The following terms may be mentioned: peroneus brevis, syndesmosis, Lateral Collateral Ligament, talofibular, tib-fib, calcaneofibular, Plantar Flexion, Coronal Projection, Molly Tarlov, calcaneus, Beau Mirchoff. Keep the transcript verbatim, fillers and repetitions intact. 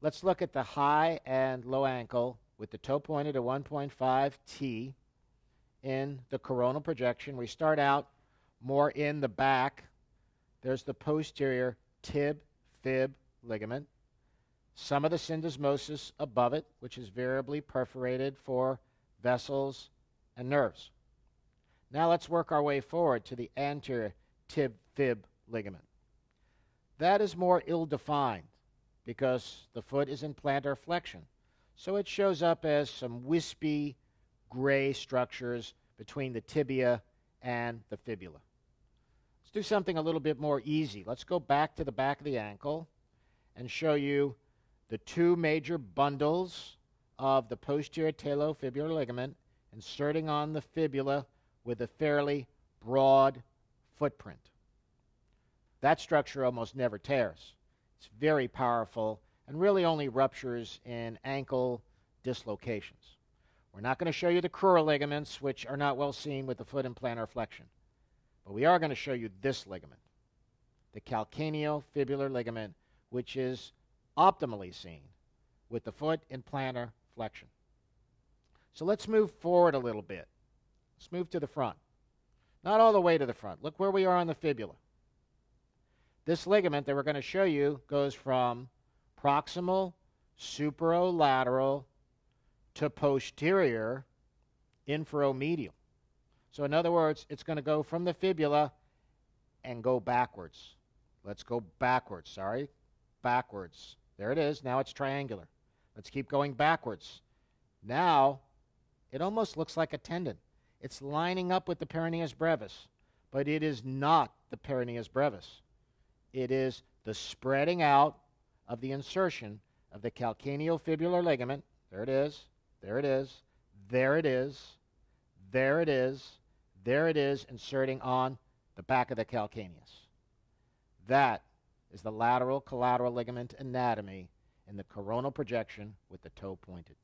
Let's look at the high and low ankle with the toe pointed at one point five T in the coronal projection. We start out more in the back. There's the posterior tib-fib ligament. Some of the syndesmosis above it, which is variably perforated for vessels and nerves. Now let's work our way forward to the anterior tib-fib ligament. That is more ill-defined because the foot is in plantar flexion. So it shows up as some wispy gray structures between the tibia and the fibula. Let's do something a little bit more easy. Let's go back to the back of the ankle and show you the two major bundles of the posterior talofibular ligament inserting on the fibula with a fairly broad footprint. That structure almost never tears. It's very powerful and really only ruptures in ankle dislocations. We're not going to show you the crural ligaments, which are not well seen with the foot in plantar flexion. But we are going to show you this ligament, the calcaneofibular ligament, which is optimally seen with the foot in plantar flexion. So let's move forward a little bit. Let's move to the front. Not all the way to the front. Look where we are on the fibula. This ligament that we're going to show you goes from proximal, superolateral, to posterior, inferomedial. So in other words, it's going to go from the fibula and go backwards. Let's go backwards, sorry. Backwards. There it is. Now it's triangular. Let's keep going backwards. Now it almost looks like a tendon. It's lining up with the peroneus brevis, but it is not the peroneus brevis. It is the spreading out of the insertion of the calcaneofibular ligament. There it is. There it is. There it is. There it is. There it is, inserting on the back of the calcaneus. That is the lateral collateral ligament anatomy in the coronal projection with the toe pointed.